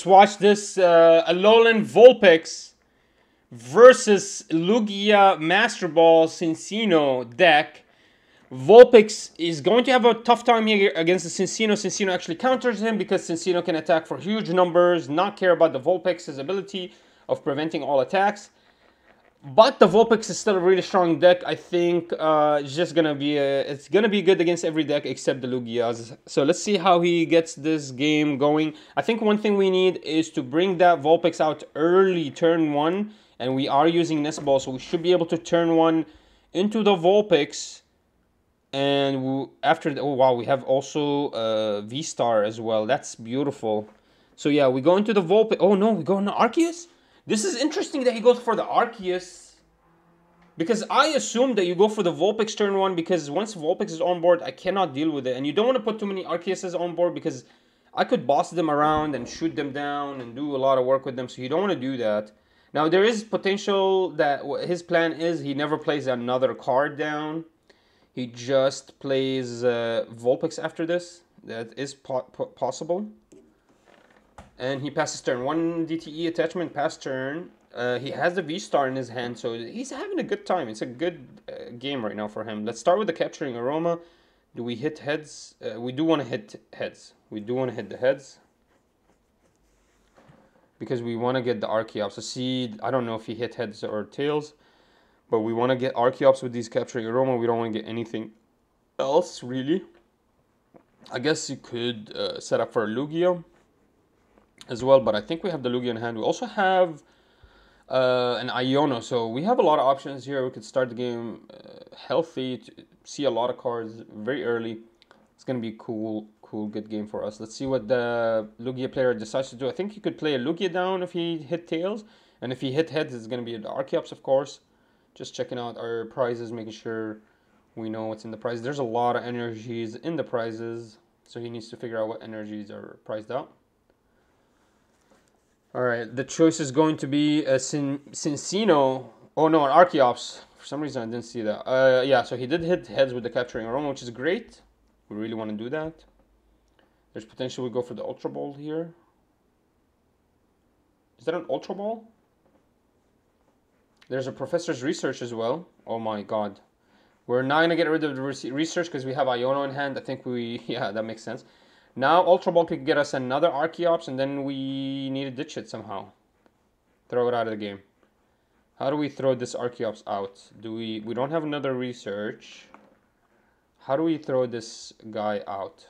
Let's watch this Alolan Vulpix versus Lugia Master Ball Cinccino deck. Vulpix is going to have a tough time here against the Cinccino. Cinccino actually counters him because Cinccino can attack for huge numbers, not care about the Vulpix's ability of preventing all attacks. But the Vulpix is still a really strong deck. I think it's just gonna be it's gonna be good against every deck except the Lugias. So let's see how he gets this game going. I think one thing we need is to bring that Vulpix out early, turn one, and we are using Nest Ball, so we should be able to turn one into the Vulpix. And after that, oh wow, we have also V Star as well. That's beautiful. So yeah, we go into the Vulpix. Oh no, we go into Arceus. This is interesting that he goes for the Arceus, because I assume that you go for the Vulpix turn one, because once Vulpix is on board, I cannot deal with it. And you don't want to put too many Arceuses on board, because I could boss them around and shoot them down and do a lot of work with them. So you don't want to do that. Now, there is potential that his plan is he never plays another card down. He just plays Vulpix after this. That is possible. And he passes turn. One DTE attachment, pass turn. He has the V Star in his hand, so he's having a good time. It's a good game right now for him. Let's start with the Capturing Aroma. Do we hit heads? We do want to hit heads. We do want to hit the heads, because we want to get the Archeops. So see, I don't know if he hit heads or tails, but we want to get Archeops with these Capturing Aroma. We don't want to get anything else, really. I guess you could set up for a Lugia as well, but I think we have the Lugia in hand. We also have an Iono, so we have a lot of options here. We could start the game healthy, to see a lot of cards very early. It's going to be cool, good game for us. Let's see what the Lugia player decides to do. I think he could play a Lugia down if he hit tails, and if he hit heads, it's going to be the Archeops, of course. Just checking out our prizes, making sure we know what's in the prize. There's a lot of energies in the prizes, so he needs to figure out what energies are priced out. All right, the choice is going to be a Cinccino. Oh no, an Archeops. For some reason, I didn't see that. Yeah, so he did hit heads with the Capturing Aroma, which is great. We really want to do that. There's potential we go for the Ultra Ball here. Is that an Ultra Ball? There's a Professor's Research as well. Oh my God. We're not going to get rid of the Research because we have Iono in hand. I think yeah, that makes sense. Now Ultra Ball could get us another Archeops, and then we need to ditch it somehow. Throw it out of the game. How do we throw this Archeops out? We don't have another Research. How do we throw this guy out?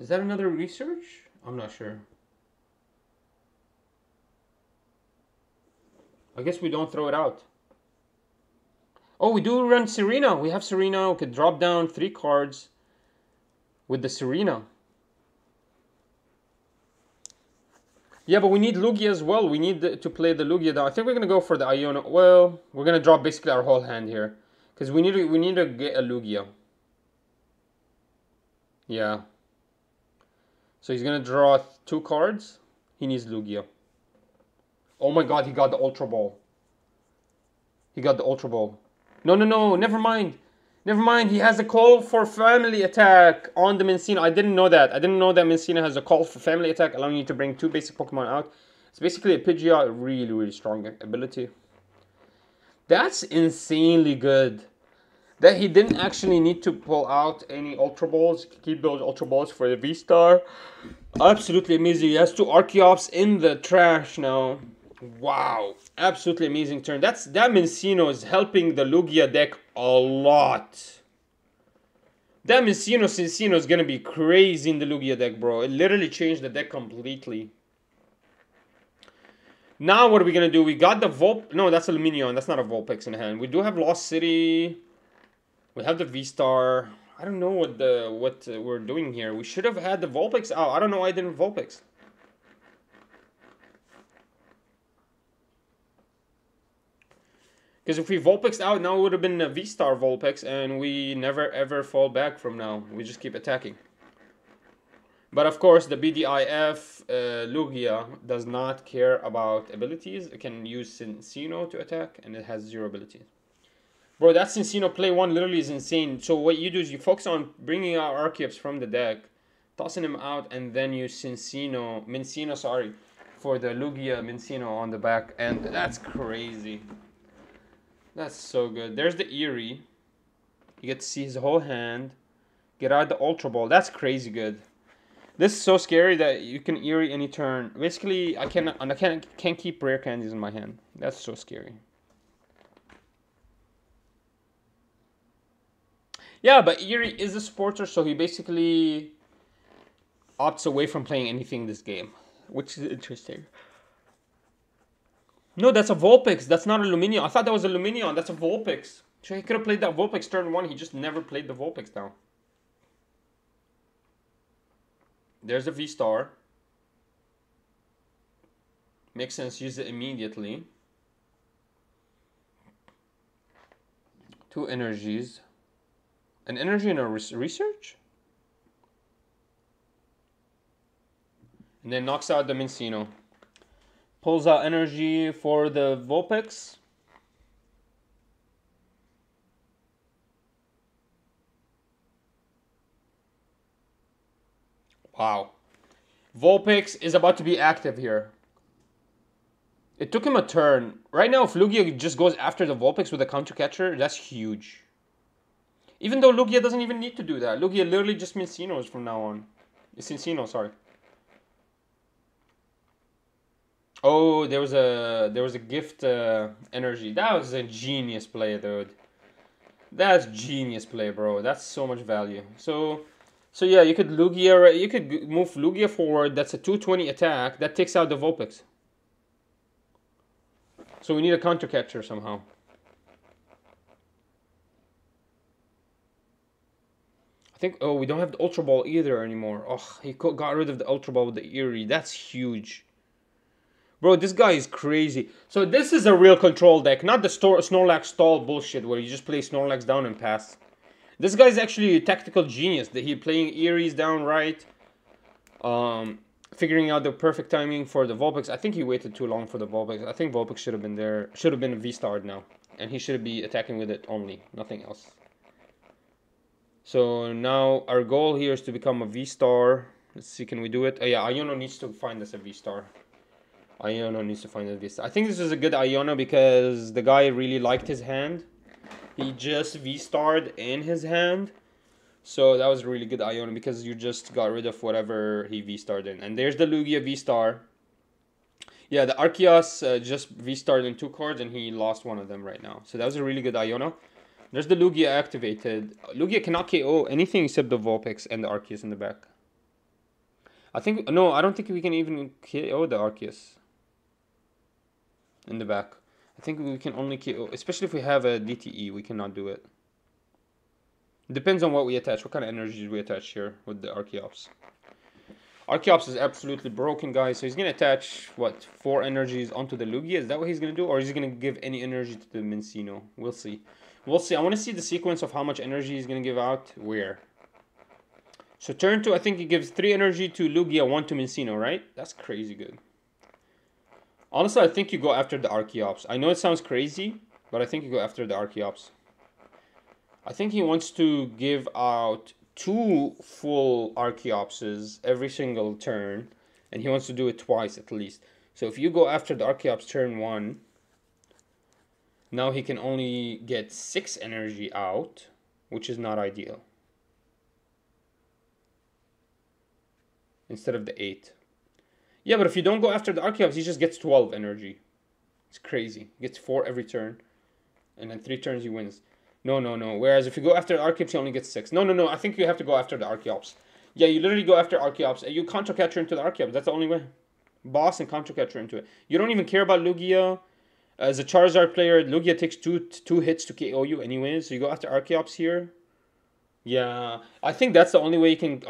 Is that another Research? I'm not sure. I guess we don't throw it out. Oh, we do run Serena. We have Serena. We could drop down 3 cards with the Serena. Yeah, but we need Lugia as well. We need to play the Lugia down. I think we're gonna go for the Iono. Well, we're gonna drop basically our whole hand here, because we need to get a Lugia. Yeah. So he's gonna draw 2 cards. He needs Lugia. Oh my God, he got the Ultra Ball. He got the Ultra Ball. No, never mind. Never mind, he has a call for family attack on the Mincino. I didn't know that. I didn't know that Mincino has a call for family attack, allowing you to bring 2 basic Pokemon out. It's basically a Pidgeot, a really, really strong ability. That's insanely good. That he didn't actually need to pull out any Ultra Balls, keep those Ultra Balls for the V-Star. Absolutely amazing. He has 2 Archeops in the trash now. Wow, absolutely amazing turn. That Mincino is helping the Lugia deck a lot. That Mincino is going to be crazy in the Lugia deck, bro. It literally changed the deck completely. Now what are we going to do? We got the No, that's a Luminion. That's not a Vulpix in hand. We do have Lost City. We have the V-Star. I don't know what we're doing here. We should have had the Vulpix out. I don't know why I didn't Vulpix. Because if we Vulpixed out, now it would have been a V-Star Vulpix, and we never ever fall back from now. We just keep attacking. But of course, the BDIF Lugia does not care about abilities. It can use Cinccino to attack, and it has 0 abilities. Bro, that Cinccino play one literally is insane. So what you do is you focus on bringing out Archeops from the deck, tossing him out, and then you Mincino, for the Lugia Mincino on the back. And that's crazy. That's so good. There's the Eerie. You get to see his whole hand. Get out the Ultra Ball. That's crazy good. This is so scary that you can Eerie any turn. Basically, I can't keep rare candies in my hand. That's so scary. Yeah, but Eerie is a supporter, so he basically opts away from playing anything this game, which is interesting. No, that's a Vulpix. That's not a Luminion. I thought that was a Luminion. That's a Vulpix. So he could have played that Vulpix turn one. He just never played the Vulpix now. There's a V Star. Makes sense. Use it immediately. Two energies. An energy and a research? And then knocks out the Mincino. Pulls out energy for the Vulpix. Wow. Vulpix is about to be active here. It took him a turn. Right now, if Lugia just goes after the Vulpix with a Countercatcher, that's huge. Even though Lugia doesn't even need to do that. Lugia literally just Mincinos from now on. It's Cinccino, sorry. Oh, there was a gift energy. That was a genius play, dude. That's genius play, bro. That's so much value. So yeah, you could Lugia, you could move Lugia forward. That's a 220 attack that takes out the Vulpix. So we need a Countercatcher somehow. Oh, we don't have the Ultra Ball either anymore. Oh, he got rid of the Ultra Ball with the Eerie. That's huge. Bro, this guy is crazy. So this is a real control deck, not the Snorlax stall bullshit where you just play Snorlax down and pass. This guy's actually a tactical genius. That he's playing Eerie's down right. Figuring out the perfect timing for the Vulpix. I think he waited too long for the Vulpix. I think Vulpix should have been there. Should have been V-starred now. And he should be attacking with it only. Nothing else. So now our goal here is to become a V Star. Let's see, can we do it? Oh yeah, Iono needs to find us a V Star. Iono needs to find a V Star. I think this is a good Iono because the guy really liked his hand. He just V Starred in his hand. So that was a really good Iono because you just got rid of whatever he V Starred in. And there's the Lugia V Star. Yeah, the Arceus just V Starred in two cards and he lost one of them right now. So that was a really good Iono. There's the Lugia activated. Lugia cannot KO anything except the Vulpix and the Arceus in the back. I think... No, I don't think we can even KO the Arceus in the back. I think we can only KO... Especially if we have a DTE, we cannot do it. Depends on what we attach. What kind of energy we attach here with the Archeops. Archeops is absolutely broken, guys. So he's going to attach, what, 4 energies onto the Lugia? Is that what he's going to do? Or is he going to give any energy to the Mincino? We'll see. We'll see. I want to see the sequence of how much energy he's going to give out where. So turn 2, I think he gives 3 energy to Lugia, 1 to Mincino, right? That's crazy good. Honestly, I think you go after the Archeops. I know it sounds crazy, but I think you go after the Archeops. I think he wants to give out 2 full Archeopses every single turn, and he wants to do it twice at least. So if you go after the Archeops turn 1... Now he can only get 6 energy out, which is not ideal. Instead of the 8. Yeah, but if you don't go after the Archeops, he just gets 12 energy. It's crazy. He gets 4 every turn. And then 3 turns he wins. No, no, no. Whereas if you go after the Archeops, he only gets 6. No, no, no. I think you have to go after the Archeops. Yeah, you literally go after Archeops. You Countercatcher into the Archeops. That's the only way. Boss and Countercatcher into it. You don't even care about Lugia. As a Charizard player, Lugia takes two hits to KO you anyway, so you go after Archeops here. Yeah, I think that's the only way you can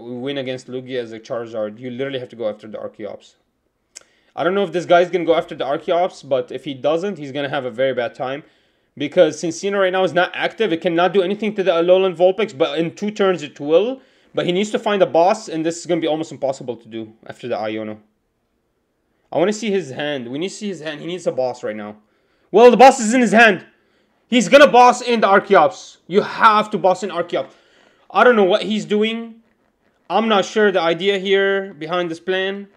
win against Lugia as a Charizard. You literally have to go after the Archeops. I don't know if this guy's going to go after the Archeops, but if he doesn't, he's going to have a very bad time. Because Cinccino right now is not active, it cannot do anything to the Alolan Vulpix, but in 2 turns it will. But he needs to find a boss, and this is going to be almost impossible to do after the Iono. I want to see his hand. We need to see his hand. He needs a boss right now. Well, the boss is in his hand. He's gonna boss in the Archeops. You have to boss in Archeops. I don't know what he's doing. I'm not sure the idea here behind this plan.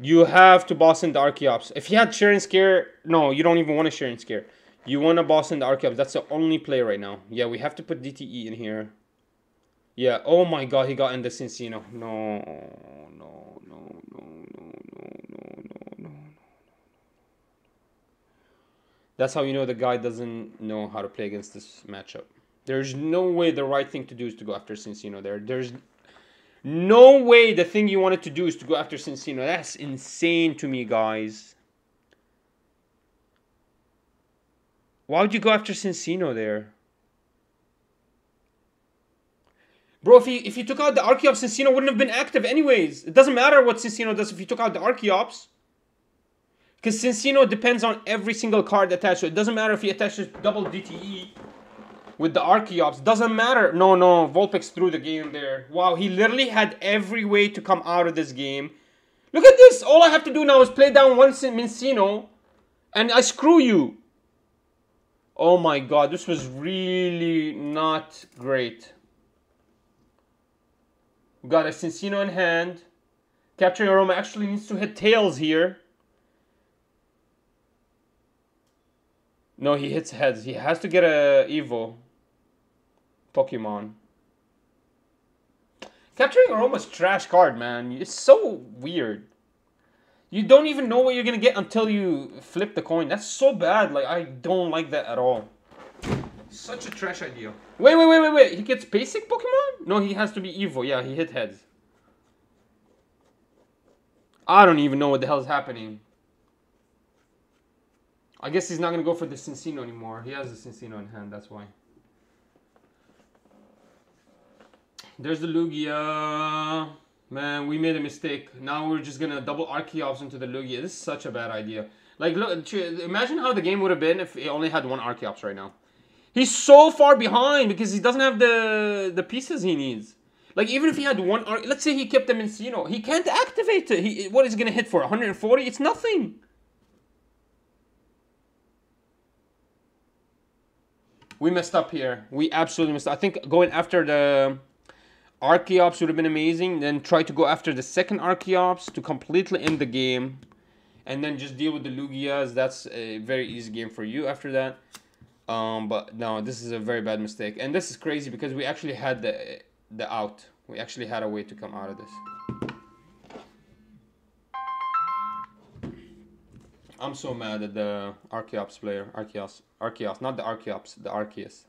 You have to boss in the Archeops. If you had Share and Scare, no, you don't even want to Share and Scare. You want to boss in the Archeops. That's the only play right now. Yeah, we have to put DTE in here. Yeah, oh my god, he got in the Cinccino. No. That's how you know the guy doesn't know how to play against this matchup. There's no way the right thing to do is to go after Cinccino there. There's no way the thing you wanted to do is to go after Cinccino. That's insane to me, guys. Why would you go after Cinccino there? Bro, if you took out the Archeops, Cinccino wouldn't have been active anyways. It doesn't matter what Cinccino does if you took out the Archeops. Because Cinccino depends on every single card attached. So it doesn't matter if he attaches double DTE with the Archeops. Doesn't matter. No. Vulpix threw the game there. Wow, he literally had every way to come out of this game. Look at this. All I have to do now is play down one Cinccino. And I screw you. Oh my god, this was really not great. We've got a Cinccino in hand. Capturing Aroma actually needs to hit tails here. No, he hits heads. He has to get a Evo Pokemon. Capturing Aroma's trash card, man. It's so weird. You don't even know what you're gonna get until you flip the coin. That's so bad. Like, I don't like that at all. Such a trash idea. Wait. He gets basic Pokemon? No, he has to be Evo. Yeah, he hit heads. I don't even know what the hell is happening. I guess he's not gonna go for the Cinccino anymore. He has the Cinccino in hand, that's why. There's the Lugia. Man, we made a mistake. Now we're just gonna double Archeops into the Lugia. This is such a bad idea. Like, look, imagine how the game would have been if it only had one Archeops right now. He's so far behind because he doesn't have the pieces he needs. Like, even if he had one Archeops, let's say he kept them in Cinccino, he can't activate it. What is he gonna hit for? 140? It's nothing. We messed up here. We absolutely messed up. I think going after the Archeops would have been amazing. Then try to go after the second Archeops to completely end the game. And then just deal with the Lugias. That's a very easy game for you after that. But no, this is a very bad mistake. And this is crazy because we actually had the out. We actually had a way to come out of this. I'm so mad at the Archeops player. Arceus, not the Archeops, the Arceus.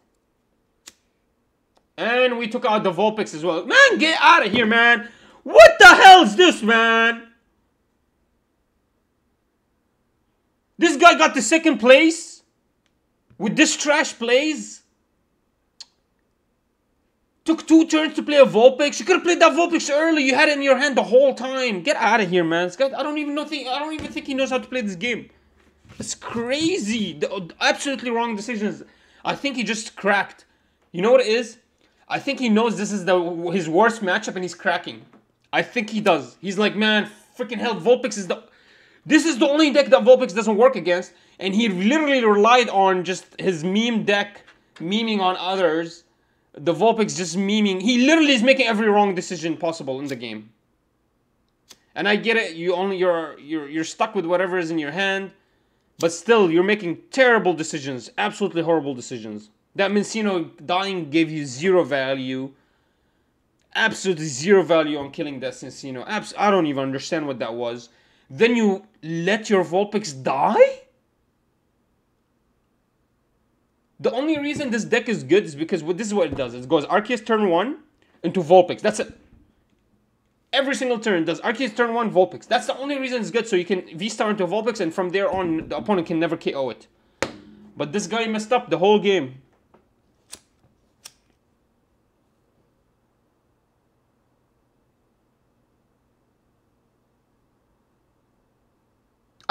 And we took out the Vulpix as well. Man, get out of here, man. What the hell is this, man? This guy got the second place? With this trash plays? Took two turns to play a Vulpix? You could have played that Vulpix early. You had it in your hand the whole time. Get out of here, man. This guy, I don't even think he knows how to play this game. It's crazy. The absolutely wrong decisions. I think he just cracked. You know what it is? I think he knows this is his worst matchup and he's cracking. I think he does. He's like, man, freaking hell, Vulpix is the... This is the only deck that Vulpix doesn't work against. And he literally relied on just his meme deck, memeing on others. The Vulpix just memeing. He literally is making every wrong decision possible in the game. And I get it. You're stuck with whatever is in your hand. But still, you're making terrible decisions. Absolutely horrible decisions. That Cinccino dying gave you zero value. Absolutely zero value on killing that Cinccino. I don't even understand what that was. Then you let your Vulpix die? The only reason this deck is good is because this is what it does. It goes Arceus turn 1 into Vulpix. That's it. Every single turn does Arceus turn 1 Vulpix. That's the only reason it's good. So you can V Star into Vulpix and from there on the opponent can never KO it. But this guy messed up the whole game.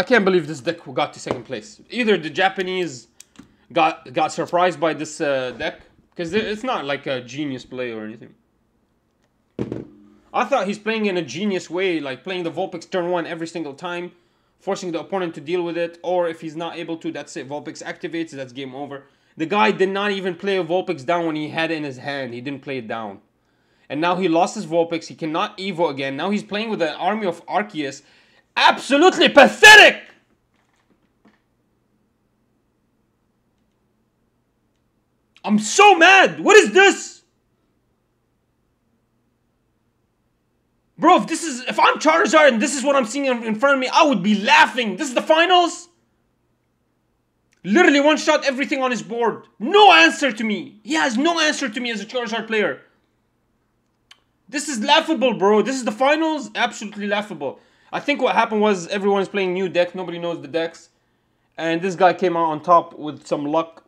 I can't believe this deck got to second place. Either the Japanese got surprised by this deck, because it's not like a genius play or anything. I thought he's playing in a genius way, like playing the Vulpix turn 1 every single time, forcing the opponent to deal with it, or if he's not able to, that's it, Vulpix activates, that's game over. The guy did not even play a Vulpix down when he had it in his hand. He didn't play it down. And now he lost his Vulpix. He cannot Evo again. Now he's playing with an army of Arceus. Absolutely pathetic! I'm so mad! What is this? Bro, if I'm Charizard and this is what I'm seeing in front of me, I would be laughing. This is the finals? Literally one-shot everything on his board. No answer to me. He has no answer to me as a Charizard player. This is laughable, bro. This is the finals? Absolutely laughable. I think what happened was everyone is playing new deck. Nobody knows the decks. And this guy came out on top with some luck.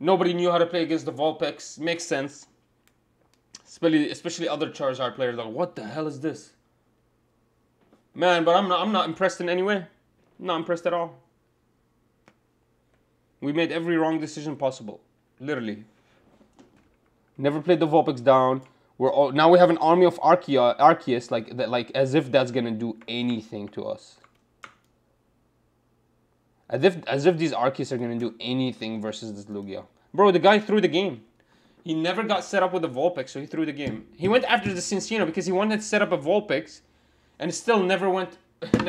Nobody knew how to play against the Vulpix. Makes sense. Especially other Charizard players like, what the hell is this? Man, but I'm not impressed in any way. Not impressed at all. We made every wrong decision possible. Literally. Never played the Vulpix down. Now we have an army of Arceus, like as if that's gonna do anything to us. As if these Arceus are gonna do anything versus this Lugia. Bro, the guy threw the game. He never got set up with a Vulpix, so he threw the game. He went after the Cinccino because he wanted to set up a Vulpix, and still never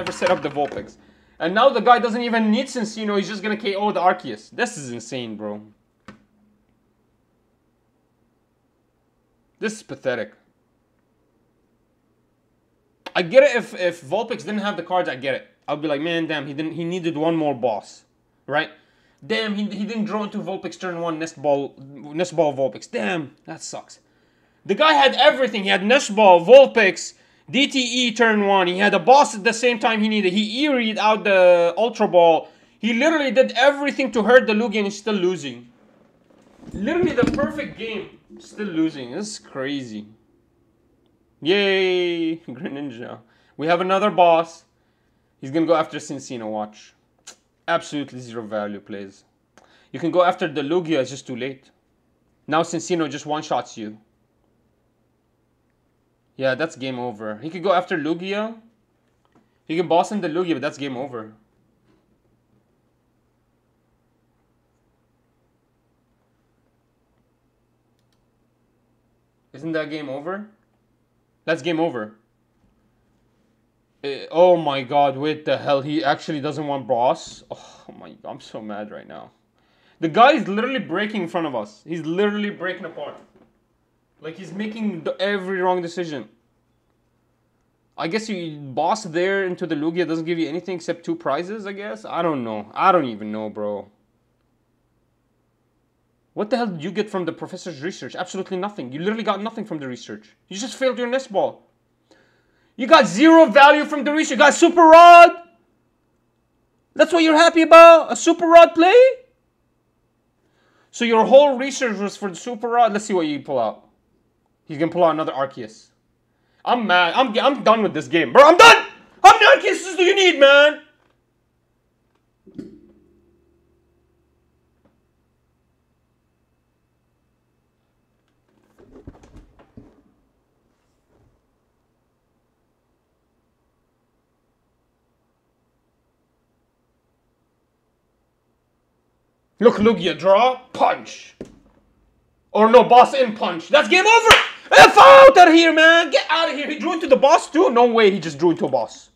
set up the Vulpix. And now the guy doesn't even need Cinccino, he's just gonna KO the Arceus. This is insane, bro. This is pathetic. I get it if Vulpix didn't have the cards, I get it. I'll be like, man, damn, he needed one more boss, right? Damn, he didn't draw into Vulpix turn one, Nest Ball Vulpix. Damn, that sucks. The guy had everything. He had Nest Ball, Vulpix, DTE turn one. He had a boss at the same time he needed. He Eerie'd out the Ultra Ball. He literally did everything to hurt the Lugia and he's still losing. Literally the perfect game. Still losing. This is crazy. Yay, Greninja. We have another boss. He's going to go after Cinccino, watch. Absolutely zero value plays. You can go after the Lugia, it's just too late. Now Cinccino just one-shots you. Yeah, that's game over. He could go after Lugia. He can boss in the Lugia, but that's game over. Isn't that game over? That's game over. Oh my god, wait the hell, he actually doesn't want boss? Oh my god, I'm so mad right now. The guy is literally breaking in front of us. He's literally breaking apart. Like, he's making every wrong decision. I guess you boss there into the Lugia doesn't give you anything except 2 prizes, I guess? I don't know. I don't even know, bro. What the hell did you get from the Professor's Research? Absolutely nothing. You literally got nothing from the research. You just failed your Nest Ball. You got zero value from the research. You got Super Rod. That's what you're happy about? A Super Rod play? So your whole research was for the Super Rod. Let's see what you pull out. He's going to pull out another Arceus. I'm mad. I'm done with this game. Bro, I'm done. How many Arceuses do you need, man? Look, Lugia, draw, punch. Or no, boss in, punch. That's game over. F out of here, man. Get out of here. He drew into the boss too? No way he just drew into a boss.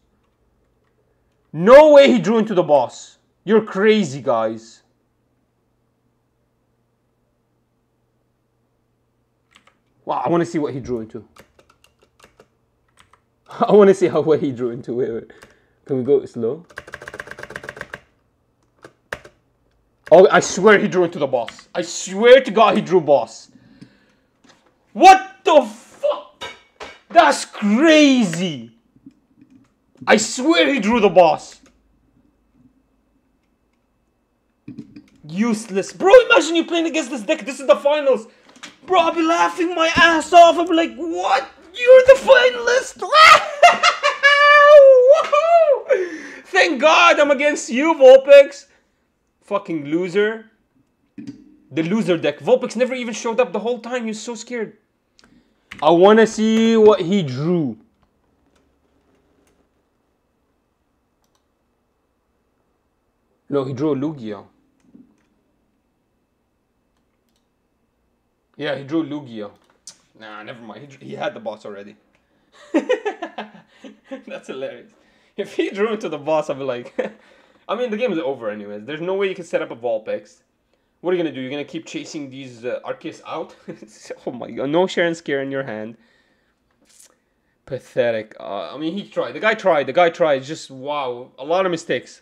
No way he drew into the boss. You're crazy, guys. Wow, I want to see what he drew into. I want to see what he drew into. Wait. Can we go slow? Oh, I swear he drew into the boss. I swear to God he drew boss. What the fuck? That's crazy. I swear he drew the boss. Useless. Bro, imagine you playing against this deck. This is the finals. Bro, I'll be laughing my ass off. I'll be like, what? You're the finalist. Woohoo! Thank God I'm against you, Vulpix. Fucking loser. The loser deck. Vulpix never even showed up the whole time. He was so scared. I want to see what he drew. No, he drew a Lugia. Yeah, he drew Lugia. Nah, never mind. He had the boss already. That's hilarious. If he drew into the boss, I'd be like... I mean, the game is over anyways. There's no way you can set up a Vulpix. What are you going to do? You're going to keep chasing these Arceus out? Oh my god. No share and scare in your hand. Pathetic. I mean, he tried. The guy tried. Just, wow. A lot of mistakes.